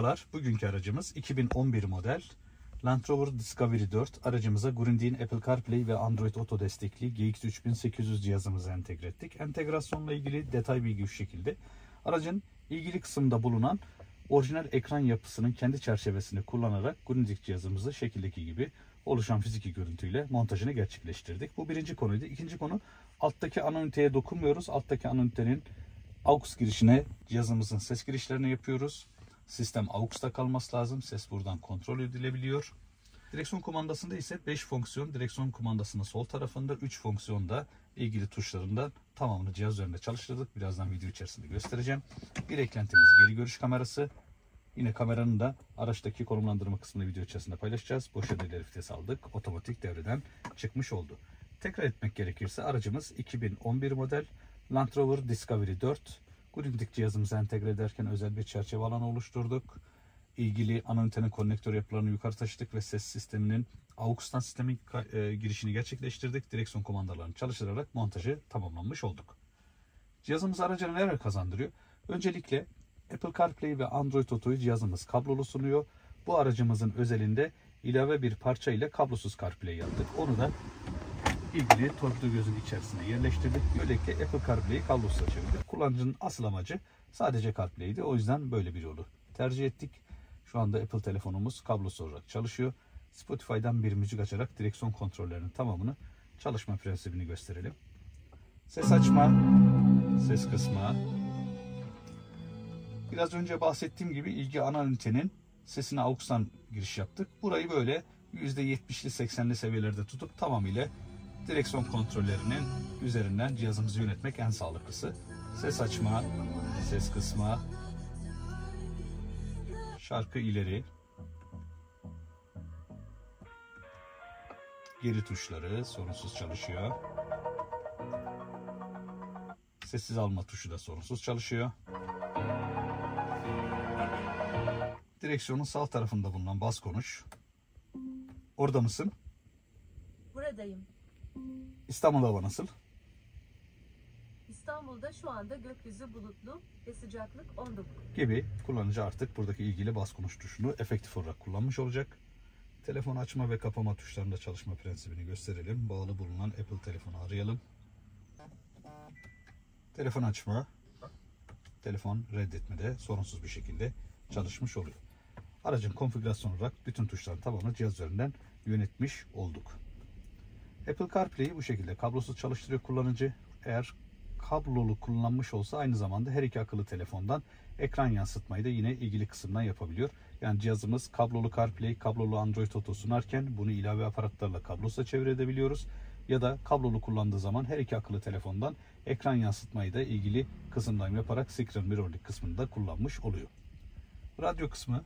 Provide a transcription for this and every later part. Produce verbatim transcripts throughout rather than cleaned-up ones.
Merhabalar, bugünkü aracımız iki bin on bir model Land Rover Discovery dört. Aracımıza Grundig'in Apple CarPlay ve Android Auto destekli G X üç bin sekiz yüz cihazımızı entegre ettik. Entegrasyonla ilgili detay bilgi şu şekilde. Aracın ilgili kısımda bulunan orijinal ekran yapısının kendi çerçevesini kullanarak Grundig cihazımızı şekildeki gibi oluşan fiziki görüntüyle montajını gerçekleştirdik. Bu birinci konuydu. İkinci konu, alttaki ana üniteye dokunmuyoruz. Alttaki ana ünitenin A U X girişine cihazımızın ses girişlerini yapıyoruz. Sistem A U X'ta kalması lazım. Ses buradan kontrol edilebiliyor. Direksiyon kumandasında ise beş fonksiyon direksiyon kumandasının sol tarafında, üç fonksiyon da ilgili tuşlarında tamamını cihaz üzerinde çalıştırdık. Birazdan video içerisinde göstereceğim. Bir eklentimiz geri görüş kamerası. Yine kameranın da araçtaki konumlandırma kısmını video içerisinde paylaşacağız. Boş ödeleri vites aldık. Otomatik devreden çıkmış oldu. Tekrar etmek gerekirse aracımız iki bin on bir model Land Rover Discovery dört. Grundig cihazımızı entegre ederken özel bir çerçeve alanı oluşturduk. İlgili ana ünitenin konnektör yapılarını yukarı taşıdık ve ses sisteminin A U X'tan sistemin girişini gerçekleştirdik. Direksiyon kumandalarını çalıştırarak montajı tamamlanmış olduk. Cihazımız araca neler kazandırıyor? Öncelikle Apple CarPlay ve Android Auto'yu cihazımız kablolu sunuyor. Bu aracımızın özelinde ilave bir parça ile kablosuz CarPlay yaptık. Onu da ilgili torpido gözünün içerisine yerleştirdik. Böylelikle Apple CarPlay'i kablosuz açabildik. Kullanıcının asıl amacı sadece CarPlay'di. O yüzden böyle bir yolu tercih ettik. Şu anda Apple telefonumuz kablosuz olarak çalışıyor. Spotify'dan bir müzik açarak direksiyon kontrollerinin tamamını çalışma prensibini gösterelim. Ses açma, ses kısma. Biraz önce bahsettiğim gibi ilgi ana ünitenin sesine A U X'tan giriş yaptık. Burayı böyle yüzde yetmişli seksenli seviyelerde tutup tamamıyla direksiyon kontrollerinin üzerinden cihazımızı yönetmek en sağlıklısı. Ses açma, ses kısma, şarkı ileri, geri tuşları sorunsuz çalışıyor. Sessiz alma tuşu da sorunsuz çalışıyor. Direksiyonun sağ tarafında bulunan bas konuş. Orada mısın? Buradayım. İstanbul hava nasıl? İstanbul'da şu anda gökyüzü bulutlu ve sıcaklık on dokuz. Gibi kullanıcı artık buradaki ilgili bas konuş tuşunu efektif olarak kullanmış olacak. Telefon açma ve kapama tuşlarında çalışma prensibini gösterelim. Bağlı bulunan Apple telefonu arayalım. Telefon açma, telefon reddetmede sorunsuz bir şekilde çalışmış oluyor. Aracın konfigürasyonu olarak bütün tuşların tabanını cihaz üzerinden yönetmiş olduk. Apple CarPlay'i bu şekilde kablosuz çalıştırıyor kullanıcı. Eğer kablolu kullanmış olsa aynı zamanda her iki akıllı telefondan ekran yansıtmayı da yine ilgili kısımdan yapabiliyor. Yani cihazımız kablolu CarPlay, kablolu Android Auto sunarken bunu ilave aparatlarla kablosuza çevirebiliyoruz. Ya da kablolu kullandığı zaman her iki akıllı telefondan ekran yansıtmayı da ilgili kısımdan yaparak Screen Mirroring kısmını da kullanmış oluyor. Radyo kısmı.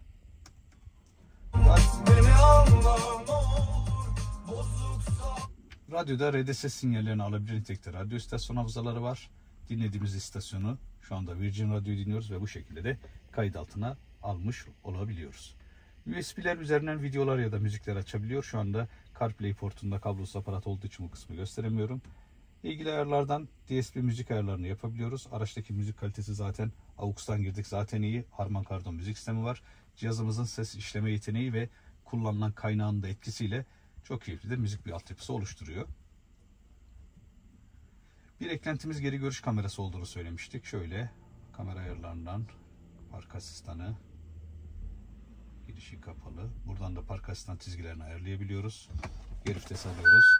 Radyoda R D S sinyallerini alabilir nitelikte radyo istasyon hafızaları var. Dinlediğimiz istasyonu şu anda Virgin Radyo'yu dinliyoruz ve bu şekilde de kayıt altına almış olabiliyoruz. U S B'ler üzerinden videolar ya da müzikler açabiliyor. Şu anda CarPlay portunda kablosuz aparat olduğu için bu kısmı gösteremiyorum. İlgili ayarlardan D S P müzik ayarlarını yapabiliyoruz. Araçtaki müzik kalitesi zaten A U X'tan girdik zaten iyi. Harman Kardon müzik sistemi var. Cihazımızın ses işleme yeteneği ve kullanılan kaynağın da etkisiyle çok keyifli de müzik bir altyapısı oluşturuyor. Bir eklentimiz geri görüş kamerası olduğunu söylemiştik. Şöyle kamera ayarlarından park asistanı, girişi kapalı. Buradan da park asistan çizgilerini ayarlayabiliyoruz. Geri vites alıyoruz.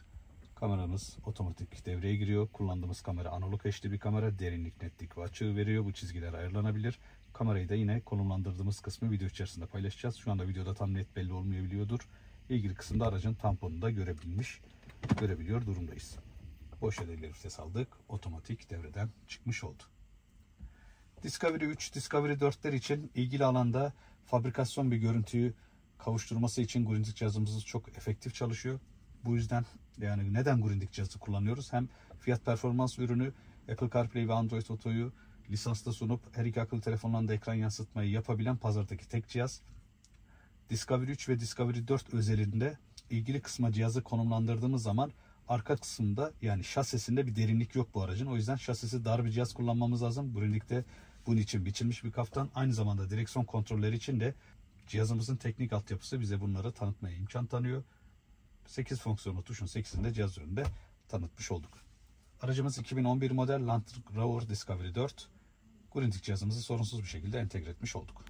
Kameramız otomatik devreye giriyor. Kullandığımız kamera analog H D bir kamera. Derinlik, netlik ve açığı veriyor. Bu çizgiler ayarlanabilir. Kamerayı da yine konumlandırdığımız kısmı video içerisinde paylaşacağız. Şu anda videoda tam net belli olmayabiliyordur. İlgili kısımda aracın tamponunu da görebilmiş, görebiliyor durumdayız. Boş ödeleri vites aldık. Otomatik devreden çıkmış oldu. Discovery üç, Discovery dörtler için ilgili alanda fabrikasyon bir görüntüyü kavuşturması için Grundig cihazımız çok efektif çalışıyor. Bu yüzden yani neden Grundig cihazı kullanıyoruz? Hem fiyat performans ürünü Apple CarPlay ve Android Auto'yu lisansta sunup her iki akıllı telefonla da ekran yansıtmayı yapabilen pazardaki tek cihaz. Discovery üç ve Discovery dört özelinde ilgili kısma cihazı konumlandırdığımız zaman arka kısımda yani şasisinde bir derinlik yok bu aracın. O yüzden şasisi dar bir cihaz kullanmamız lazım. Grundig'de Bunun için biçilmiş bir kaftan. Aynı zamanda direksiyon kontrolleri için de cihazımızın teknik altyapısı bize bunları tanıtmaya imkan tanıyor. sekiz fonksiyonlu tuşun sekizini de cihaz önünde tanıtmış olduk. Aracımız iki bin on bir model Land Rover Discovery dört. Grundig cihazımızı sorunsuz bir şekilde entegre etmiş olduk.